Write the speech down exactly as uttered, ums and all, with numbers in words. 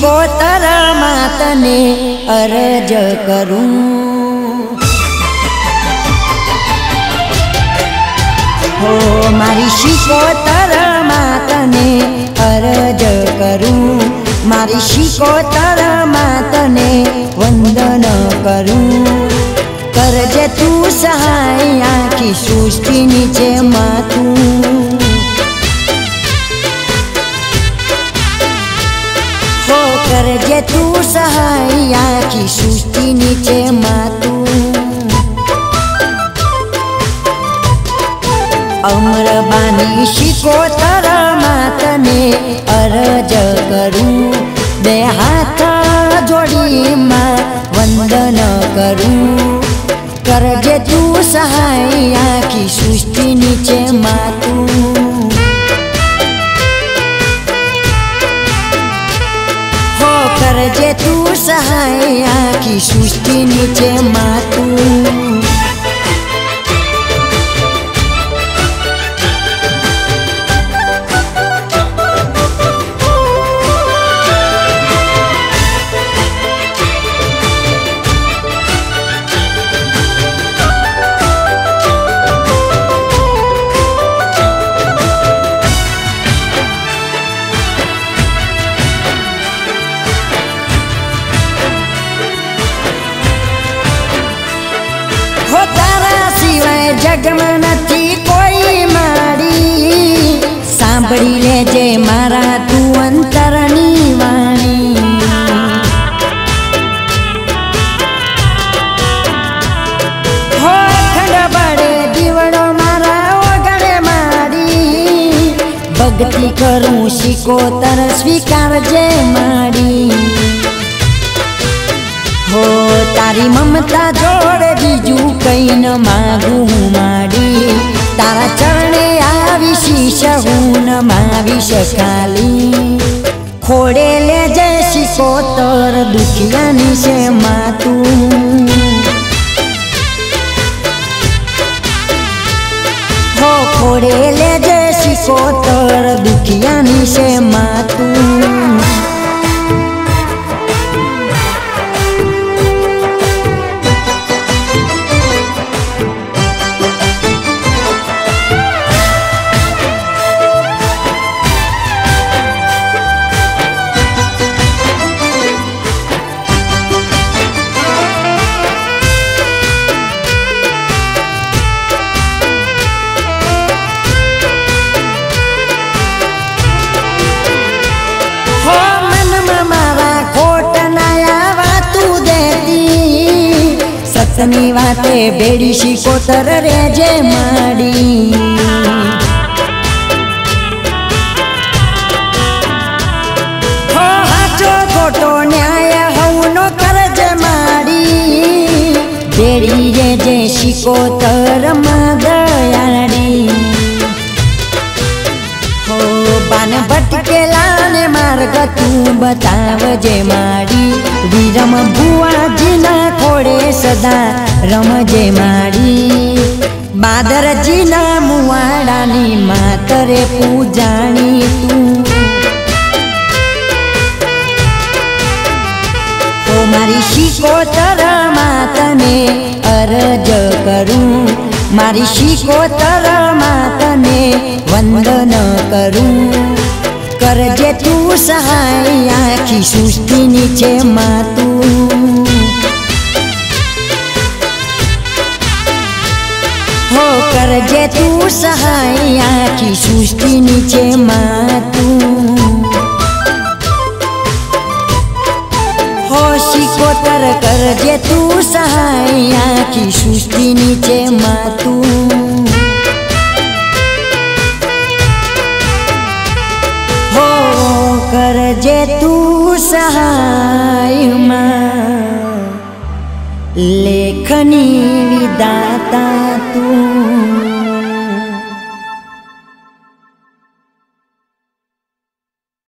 मोहतरा मातने अर्ज करूं हो मारी शिकोतरा मातने अर्ज करूं, मारी शिकोतरा मातने वंदन करूं। करजे तू सहाय आखी सृष्टि नीचे मातूं। करजे तू सहाय आखी सृष्टि नीचे मातूं। अम्रबानी शिकोतरा मातने अर्ज करूं, दे हाथ जोड़ी माँ वंदन करूं। करजे तू सहाय आखी सृष्टि नीचे मातूं। हो करजे तू सहाय आखी सृष्टि नीचे मातूं। जगमा नथी कोई मारी, सांभळी लेजे मारा तू अंतरनी वाणी। हो खंड बड़े दीवड़ो मारा ओगणे मारी, भक्ति करूं शिकोतर स्वीकारजे मारी। हो तारी ममता जोड़े बीजू कई न मागू माड़ी, तारा चरणे आवी शीश हूँ न मावी शकाली। खोड़े ले जाए शिकोतर दुखिया से मातू। हो खोड़े ले जाए शिकोतर दुखिया से मातू। सतनी वाते बेड़ी शिकोतर रेजे माड़ी। हो हाचो खोटो न्याय हूनो करजे माड़ी, बेड़ी रेजे शिकोतर मादयाड़ी। हो बान भटकेला ने मार्ग तू बतावजे माड़ी, विरम बुआजी ना खोड़े सदा रमजे माड़ी। बादरजी ना मुआडानी मातरे पूजाणी तू। ओ मारी शिकोतरा मातने अर्ज करूं, मारी शिकोतरा मातने वंदन करूं। करजे तू सहाय आखी सृष्टि नीचे मातूं। हो करजे तू सहाय आखी सृष्टि नीचे मातूं। हो शिकोतर करजे तू सहाय आखी सृष्टि नीचे मातूं। करजे तू सहाय माँ लेखनी विधाता।